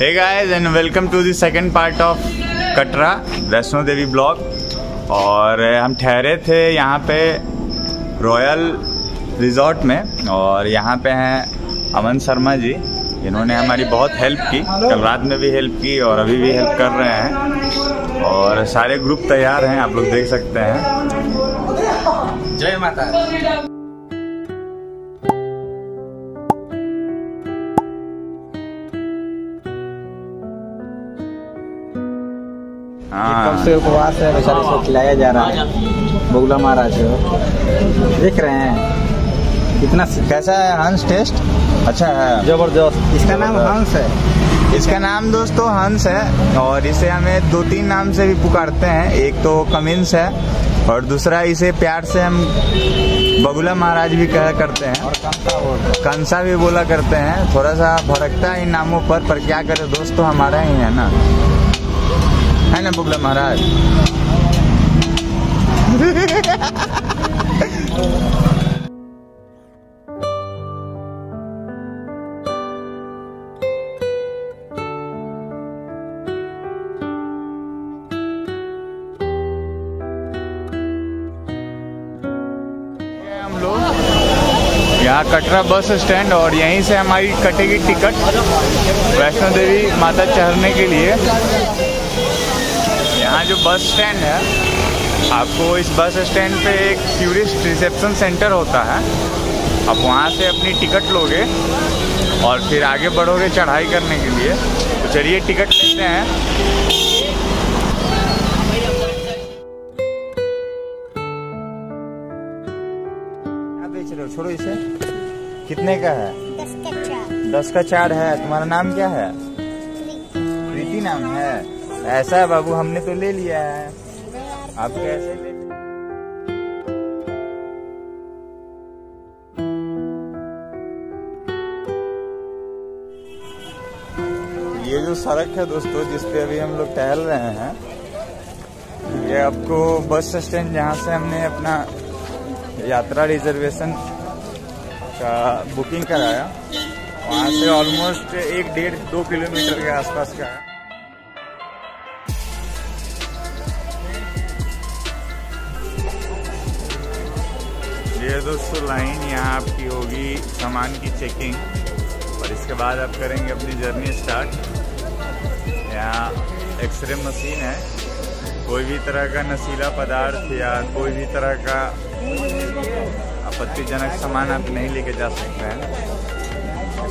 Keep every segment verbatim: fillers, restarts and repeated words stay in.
Hey guys and welcome to the second part of Katra Vaishno Devi blog. और हम ठहरे थे यहाँ पे रॉयल रिजॉर्ट में और यहाँ पे हैं अमन शर्मा जी, इन्होंने हमारी बहुत हेल्प की, कल रात में भी हेल्प की और अभी भी हेल्प कर रहे हैं। और सारे ग्रुप तैयार हैं, आप लोग देख सकते हैं। जय माता दी। कब से उपवास है, बेचारे को खिलाया जा रहा है। बगुला महाराज देख रहे हैं कितना कैसा है। हंस टेस्ट अच्छा है, जबरदस्त। इसका नाम हंस है, इसका नाम दोस्तों हंस है। और इसे हमें दो तीन नाम से भी पुकारते हैं, एक तो कमिंस है और दूसरा इसे प्यार से हम बगुला महाराज भी कहा करते हैं और कंसा बोलते कंसा भी बोला करते हैं। थोड़ा सा भड़कता है इन नामों पर, पर क्या करे दोस्तों, हमारा ही है ना, है ना बगुला महाराज। हम लोग यहाँ कटरा बस स्टैंड और यहीं से हमारी कटेगी टिकट वैष्णो देवी माता चढ़ने के लिए। यहाँ जो बस स्टैंड है, आपको इस बस स्टैंड पे एक टूरिस्ट रिसेप्शन सेंटर होता है, आप वहाँ से अपनी टिकट लोगे और फिर आगे बढ़ोगे चढ़ाई करने के लिए। तो चलिए टिकट लेते हैं। छोड़ो इसे, कितने का है? दस का चार। दस का चार है। तुम्हारा नाम क्या है? प्रीति नाम है। ऐसा है बाबू, हमने तो ले लिया है, आप कैसे ले? ये जो सड़क है दोस्तों जिसपे अभी हम लोग टहल रहे हैं, ये आपको बस स्टैंड जहाँ से हमने अपना यात्रा रिजर्वेशन का बुकिंग कराया, वहाँ से ऑलमोस्ट एक डेढ़ दो किलोमीटर के आसपास का है। ये दोस्तों लाइन यहाँ आपकी होगी सामान की चेकिंग और इसके बाद आप करेंगे अपनी जर्नी स्टार्ट। यहाँ एक्सरे मशीन है, कोई भी तरह का नशीला पदार्थ या कोई भी तरह का आपत्तिजनक सामान आप नहीं लेके जा सकते हैं,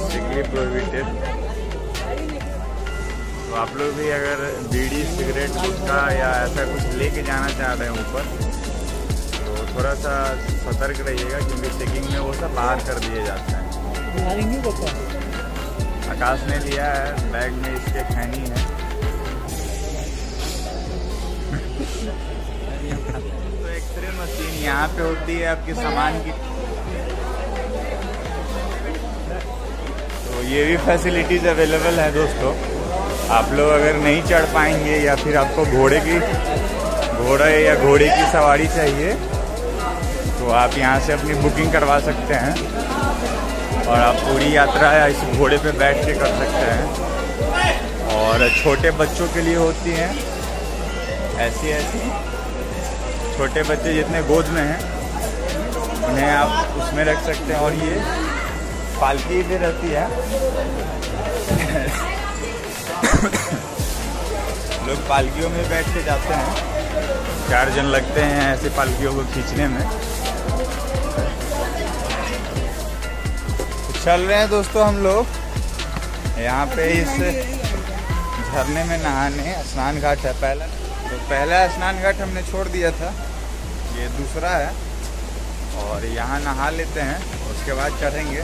स्ट्रिक्टली प्रोहिबिटेड। तो आप लोग भी अगर बीड़ी सिगरेट गुटखा या ऐसा कुछ लेके जाना चाह रहे हैं ऊपर, थोड़ा सा सतर्क रहिएगा क्योंकि चेकिंग में वो सब बाहर कर दिए जाते हैं। आकाश ने लिया है, बैग में इसके खैनी है। तो एक्सरे मशीन यहाँ पे होती है आपके सामान की, तो ये भी फैसिलिटीज अवेलेबल है दोस्तों। आप लोग अगर नहीं चढ़ पाएंगे या फिर आपको घोड़े की घोड़ा या घोड़े की सवारी चाहिए तो आप यहाँ से अपनी बुकिंग करवा सकते हैं और आप पूरी यात्रा इस घोड़े पे बैठ के कर सकते हैं। और छोटे बच्चों के लिए होती हैं ऐसी ऐसी, छोटे बच्चे जितने गोद में हैं उन्हें आप उसमें रख सकते हैं। और ये पालकी भी रहती है। लोग पालकियों में बैठ के जाते हैं, चार जन लगते हैं ऐसे पालकियों को खींचने में। चल रहे हैं दोस्तों हम लोग यहाँ पे इस झरने में नहाने। स्नान घाट है पहला, तो पहला स्नान घाट हमने छोड़ दिया था, ये दूसरा है। और यहाँ नहा लेते हैं, उसके बाद चढ़ेंगे,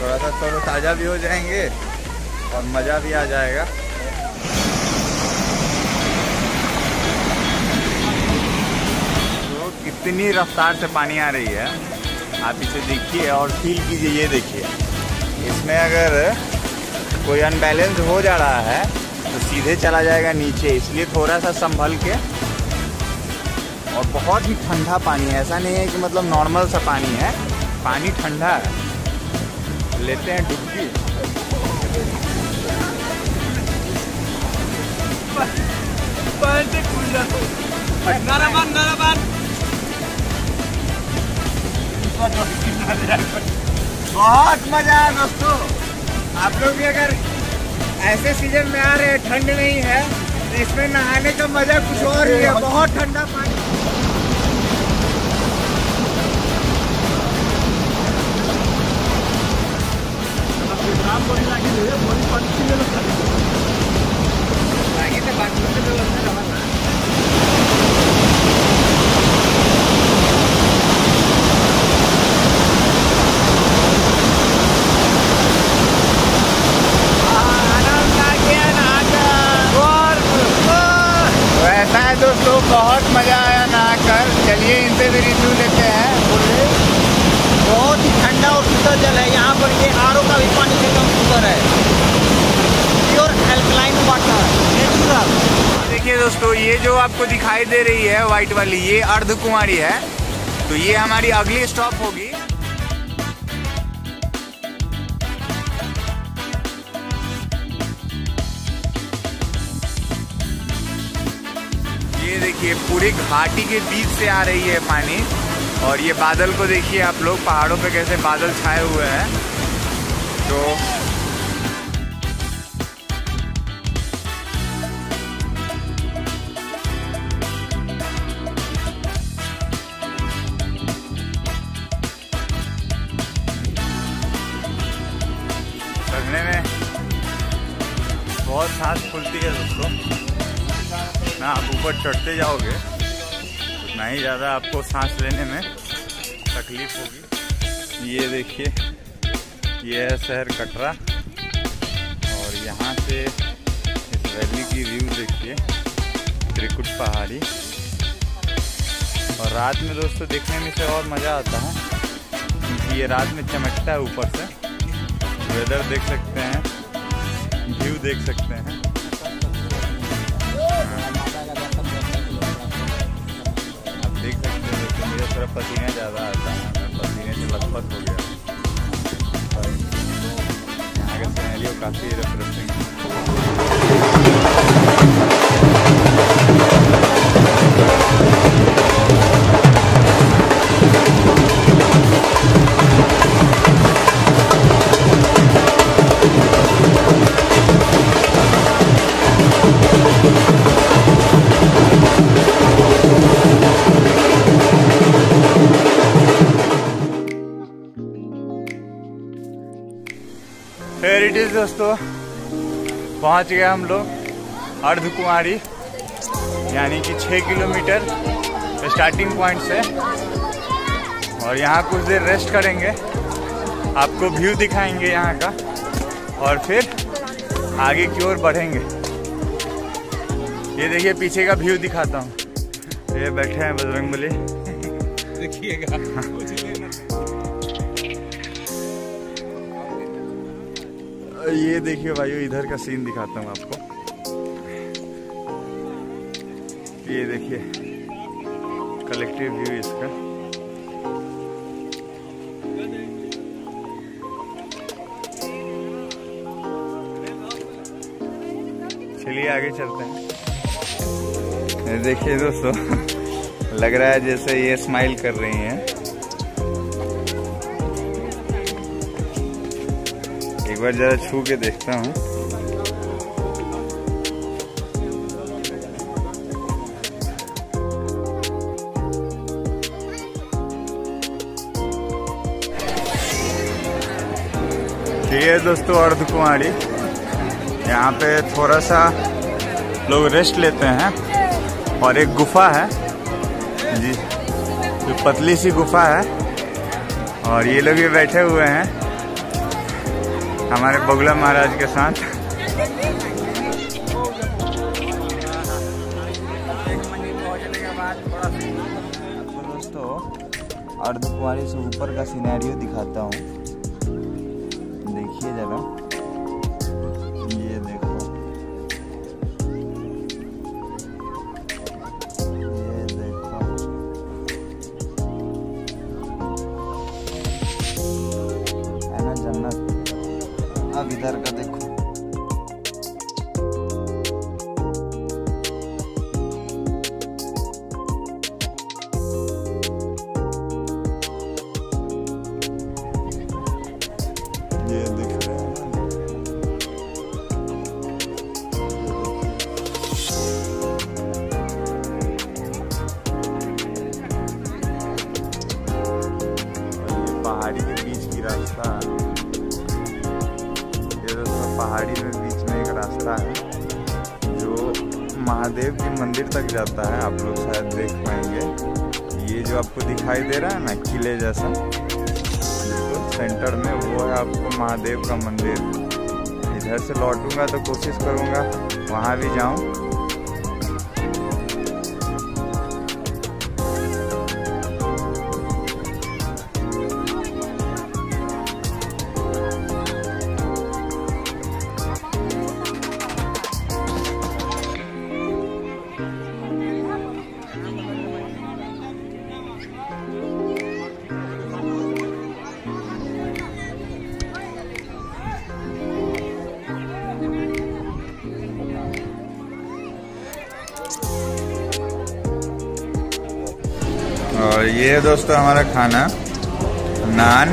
थोड़ा सा तरोताज़ा भी हो जाएंगे और मज़ा भी आ जाएगा। तो कितनी रफ्तार से पानी आ रही है, आप इसे देखिए और फील कीजिए। ये देखिए, इसमें अगर कोई अनबैलेंस हो जा रहा है तो सीधे चला जाएगा नीचे, इसलिए थोड़ा सा संभल के। और बहुत ही ठंडा पानी है, ऐसा नहीं है कि मतलब नॉर्मल सा पानी है, पानी ठंडा है। लेते हैं डुबकी। Naraman, Naraman. बहुत मजा आया दोस्तों। आप लोग भी अगर ऐसे सीजन में आ रहे हैं, ठंड नहीं है, तो इसमें नहाने का मजा कुछ और ही है। बहुत ठंडा पानी। दोस्तों बहुत मजा आया नहा कर। चलिए इनसे भी रिव्यू लेते हैं। बहुत ही ठंडा और शुद्ध जल है यहाँ पर। ये आर ओ का भी पानी एकदम शुद्ध है, प्योर एल्कलाइन वाटर नेचुरल। देखिए दोस्तों, ये जो आपको दिखाई दे रही है व्हाइट वाली, ये अर्धकुमारी है। तो ये हमारी अगली स्टॉप होगी। देखिए पूरी घाटी के बीच से आ रही है पानी। और ये बादल को देखिए आप लोग, पहाड़ों पे कैसे बादल छाए हुए हैं। तो चलने में बहुत सांस फूलती है दोस्तों। ना आप ऊपर चढ़ते जाओगे उतना ही ज़्यादा आपको सांस लेने में तकलीफ होगी। ये देखिए, ये है शहर कटरा। और यहाँ से इस वैली की व्यू देखिए, त्रिकुट पहाड़ी। और रात में दोस्तों देखने में से और मज़ा आता है, क्योंकि ये रात में चमकता है ऊपर से। वेदर देख सकते हैं, व्यू देख सकते हैं। देख सकते हो कि मेरा थोड़ा पसीना ज़्यादा आता है, मैं पसीने से लथपथ हो गया। और यहाँ का सीनरी काफ़ी रिफ्रेशिंग हेरिटेज दोस्तों। पहुंच गए हम लोग अर्धकुमारी, यानी कि छः किलोमीटर स्टार्टिंग पॉइंट से। और यहाँ कुछ देर रेस्ट करेंगे, आपको व्यू दिखाएंगे यहाँ का, और फिर आगे की ओर बढ़ेंगे। ये देखिए पीछे का व्यू दिखाता हूँ। ये बैठे हैं बजरंगबली, देखिएगा। ये देखिए भाई, इधर का सीन दिखाता हूँ आपको। ये देखिए कलेक्टिव व्यू इसका। चलिए आगे चलते हैं। देखिए दोस्तों, लग रहा है जैसे ये स्माइल कर रही हैं। एक बार जरा छू के देखता हूँ। ये दोस्तों अर्धकुमारी। यहाँ पे थोड़ा सा लोग रेस्ट लेते हैं। और एक गुफा है जी, जो पतली सी गुफा है। और ये लोग भी बैठे हुए हैं हमारे बगुला महाराज के साथ। दोस्तों अर्धकुमारी से ऊपर का सिनेरियो दिखाता हूँ, देखिए जरा। ये देखो, ये देखो, है ना जन्नत। अब इधर का देखो, पहाड़ी में बीच में एक रास्ता है जो महादेव के मंदिर तक जाता है। आप लोग शायद देख पाएंगे, ये जो आपको दिखाई दे रहा है ना किले जैसा, तो सेंटर में वो है आपको महादेव का मंदिर। इधर से लौटूंगा तो कोशिश करूंगा वहाँ भी जाऊँ। और ये दोस्तों हमारा खाना, नान,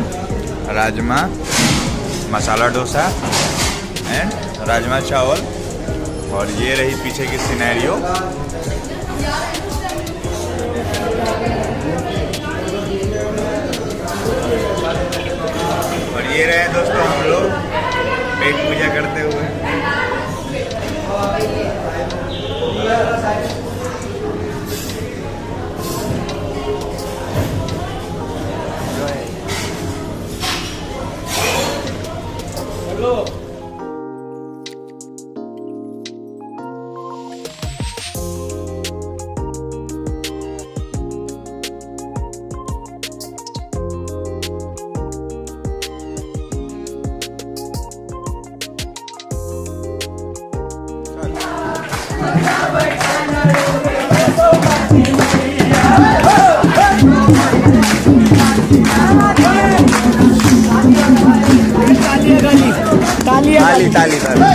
राजमा, मसाला डोसा एंड राजमा चावल। और ये रही पीछे की सिनेरियो। और ये रहे दोस्तों हम लोग पेट पूजा करते हुए। ताली ताली हमने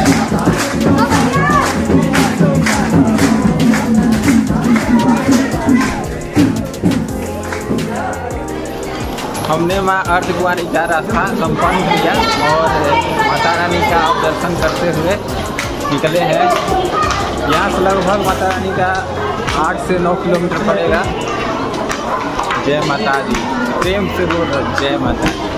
माँ अर्धकुमारी का रास्ता सम्पन्न किया और माता रानी का दर्शन करते हुए निकले हैं। यहाँ से लगभग माता रानी का आठ से नौ किलोमीटर पड़ेगा। जय माता दी, प्रेम से बोल रहे जय माता।